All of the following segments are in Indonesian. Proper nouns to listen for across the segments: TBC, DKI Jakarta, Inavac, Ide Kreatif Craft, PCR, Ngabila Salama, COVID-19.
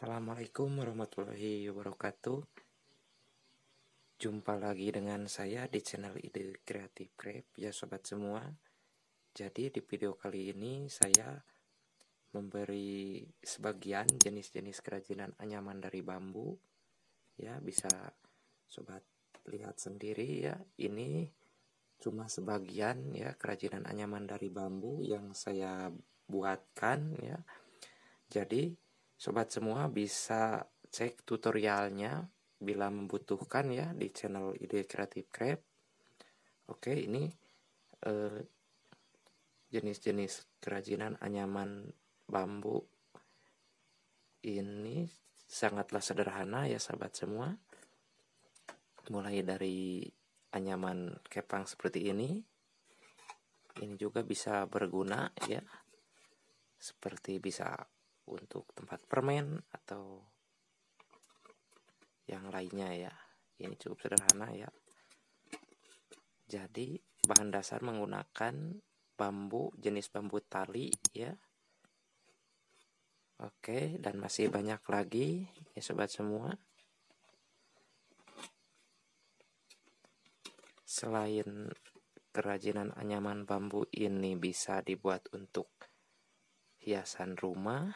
Assalamualaikum warahmatullahi wabarakatuh. Jumpa lagi dengan saya di channel Ide Kreatif Craft ya sobat semua. Jadi di video kali ini saya memberi sebagian jenis-jenis kerajinan anyaman dari bambu. Ya, bisa sobat lihat sendiri ya. Ini cuma sebagian ya kerajinan anyaman dari bambu yang saya buatkan ya. Jadi sobat semua bisa cek tutorialnya bila membutuhkan ya di channel Ide Kreatif Craft. Oke, ini jenis-jenis kerajinan anyaman bambu. Ini sangatlah sederhana ya sahabat semua. Mulai dari anyaman kepang seperti ini. Ini juga bisa berguna ya. Seperti bisa untuk tempat permen atau yang lainnya ya. Ini cukup sederhana ya. Jadi bahan dasar menggunakan bambu, jenis bambu tali ya. Oke, dan masih banyak lagi ya sobat semua. Selain kerajinan anyaman bambu ini bisa dibuat untuk hiasan rumah,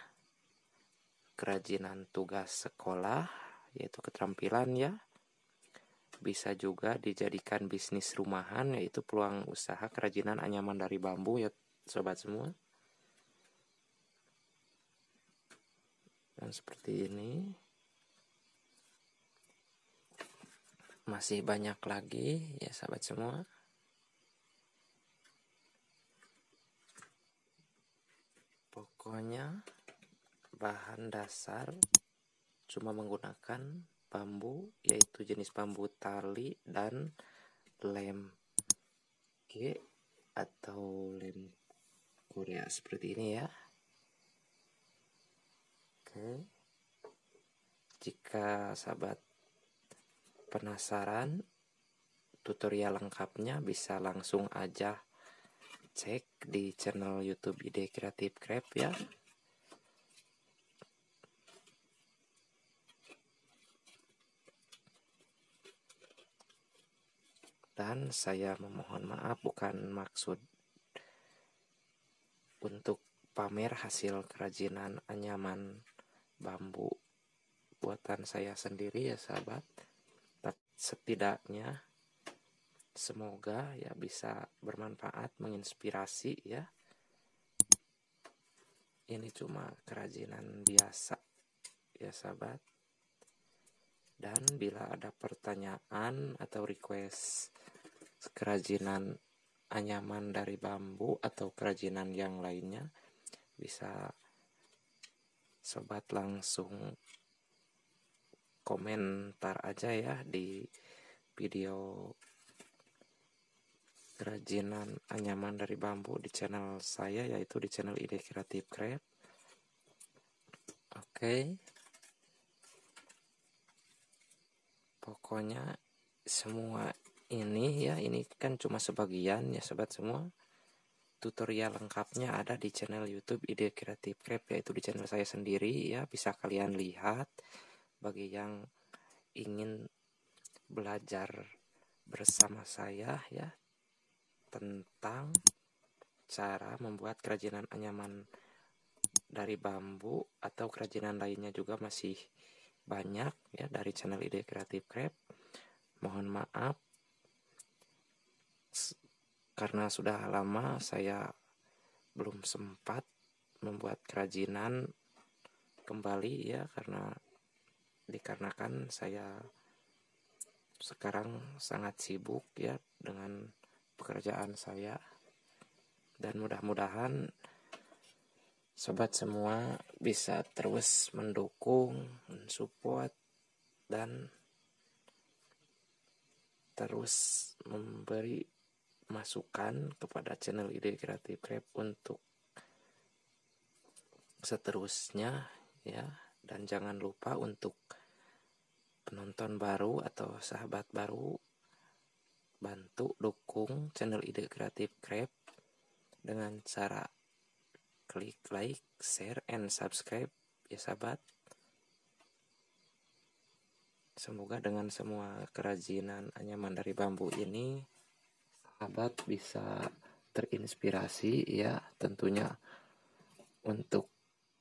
kerajinan tugas sekolah yaitu keterampilan ya, bisa juga dijadikan bisnis rumahan yaitu peluang usaha kerajinan anyaman dari bambu ya sobat semua. Dan seperti ini masih banyak lagi ya sahabat semua. Pokoknya bahan dasar cuma menggunakan bambu, yaitu jenis bambu tali dan lem G atau lem Korea seperti ini ya. Oke, jika sahabat penasaran tutorial lengkapnya bisa langsung aja cek di channel YouTube Ide Kreatif Craft ya. Dan saya memohon maaf, bukan maksud untuk pamer hasil kerajinan anyaman bambu buatan saya sendiri ya sahabat. Tapi setidaknya semoga ya bisa bermanfaat, menginspirasi ya. Ini cuma kerajinan biasa ya sahabat. Dan bila ada pertanyaan atau request kerajinan anyaman dari bambu atau kerajinan yang lainnya, bisa sobat langsung komentar aja ya di video kerajinan anyaman dari bambu di channel saya, yaitu di channel Ide Kreatif Craft. Oke. Pokoknya semua ini ya, ini kan cuma sebagian ya sobat semua. Tutorial lengkapnya ada di channel YouTube Ide Kreatif Craft, yaitu di channel saya sendiri ya, bisa kalian lihat bagi yang ingin belajar bersama saya ya tentang cara membuat kerajinan anyaman dari bambu atau kerajinan lainnya. Juga masih banyak ya dari channel Ide Kreatif Craft. Mohon maaf karena sudah lama saya belum sempat membuat kerajinan kembali ya, karena dikarenakan saya sekarang sangat sibuk ya dengan pekerjaan saya. Dan mudah-mudahan sobat semua bisa terus mendukung, mensupport, dan terus memberi masukan kepada channel Ide Kreatif Craft untuk seterusnya ya. Dan jangan lupa untuk penonton baru atau sahabat baru, bantu dukung channel Ide Kreatif Craft dengan cara klik like, share, and subscribe ya sahabat. Semoga dengan semua kerajinan anyaman dari bambu ini, sahabat bisa terinspirasi ya tentunya untuk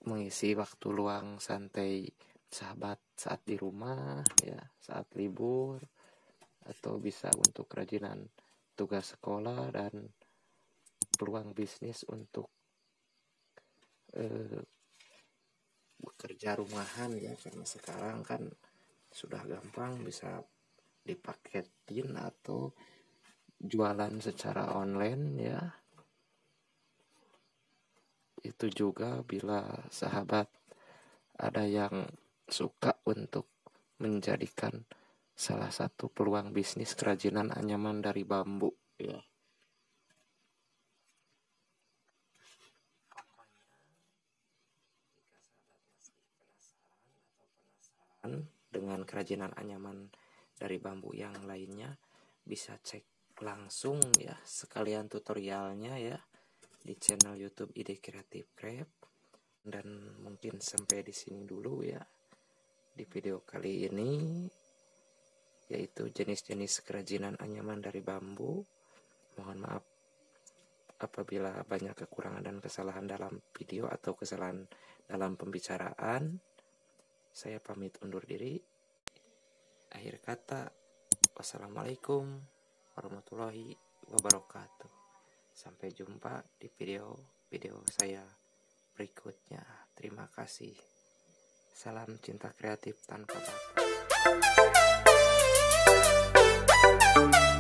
mengisi waktu luang santai sahabat saat di rumah ya, saat libur, atau bisa untuk kerajinan tugas sekolah dan peluang bisnis untuk bekerja rumahan ya, karena sekarang kan sudah gampang bisa dipaketin atau jualan secara online ya. Itu juga bila sahabat ada yang suka untuk menjadikan salah satu peluang bisnis kerajinan anyaman dari bambu ya. Dengan kerajinan anyaman dari bambu yang lainnya, bisa cek langsung ya sekalian tutorialnya ya di channel YouTube Ide Kreatif Craft. Dan mungkin sampai di sini dulu ya di video kali ini, yaitu jenis-jenis kerajinan anyaman dari bambu. Mohon maaf apabila banyak kekurangan dan kesalahan dalam video atau kesalahan dalam pembicaraan. Saya pamit undur diri. Akhir kata, wassalamualaikum warahmatullahi wabarakatuh. Sampai jumpa di video-video saya berikutnya. Terima kasih. Salam cinta kreatif tanpa batas.